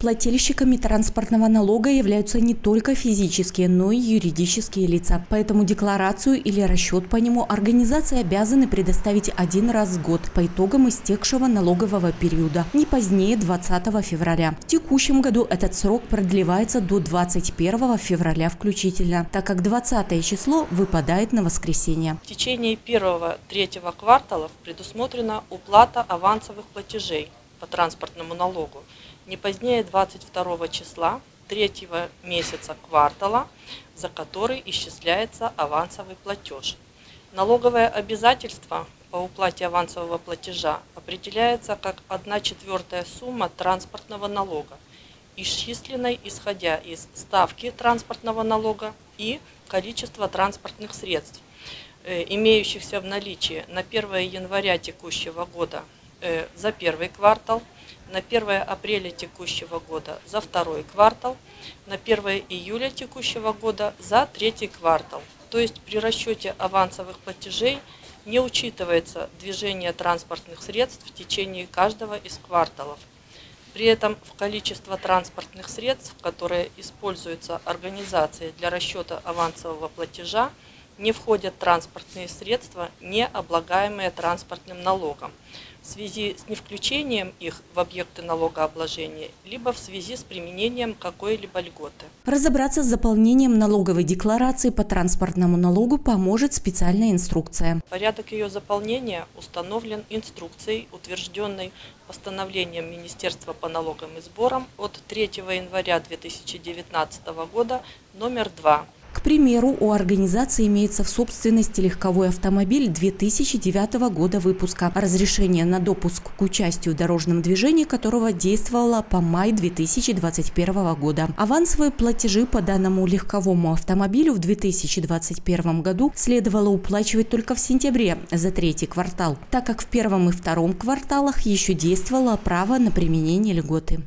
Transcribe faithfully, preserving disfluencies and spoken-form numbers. Плательщиками транспортного налога являются не только физические, но и юридические лица. Поэтому декларацию или расчет по нему организации обязаны предоставить один раз в год по итогам истекшего налогового периода, не позднее двадцатого февраля. В текущем году этот срок продлевается до двадцать первого февраля включительно, так как двадцатое число выпадает на воскресенье. В течение первого третьего кварталов предусмотрена уплата авансовых платежей по транспортному налогу. Не позднее двадцать второго числа третьего месяца квартала, за который исчисляется авансовый платеж. Налоговое обязательство по уплате авансового платежа определяется как одна четвертая сумма транспортного налога, исчисленной исходя из ставки транспортного налога и количества транспортных средств, имеющихся в наличии на первое января текущего года за первый квартал, на первое апреля текущего года за второй квартал, на первое июля текущего года за третий квартал. То есть при расчете авансовых платежей не учитывается движение транспортных средств в течение каждого из кварталов. При этом в количество транспортных средств, которые используются организацией для расчета авансового платежа, не входят транспортные средства, не облагаемые транспортным налогом, в связи с невключением их в объекты налогообложения, либо в связи с применением какой-либо льготы. Разобраться с заполнением налоговой декларации по транспортному налогу поможет специальная инструкция. Порядок ее заполнения установлен инструкцией, утвержденной постановлением Министерства по налогам и сборам от третьего января две тысячи девятнадцатого года номер два. К примеру, у организации имеется в собственности легковой автомобиль две тысячи девятого года выпуска, разрешение на допуск к участию в дорожном движении которого действовало по май две тысячи двадцать первого года. Авансовые платежи по данному легковому автомобилю в две тысячи двадцать первом году следовало уплачивать только в сентябре за третий квартал, так как в первом и втором кварталах еще действовало право на применение льготы.